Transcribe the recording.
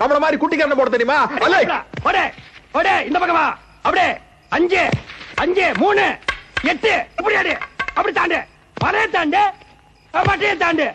நம்மள மாதிரி குட்டிக்கு என்ன போட தெரியுமா? இந்த பக்கமா அப்படியே 5 5 3 8 இப்படி அப்படி தாண்டு, மலையை தாண்டு, மட்டையை தாண்டு.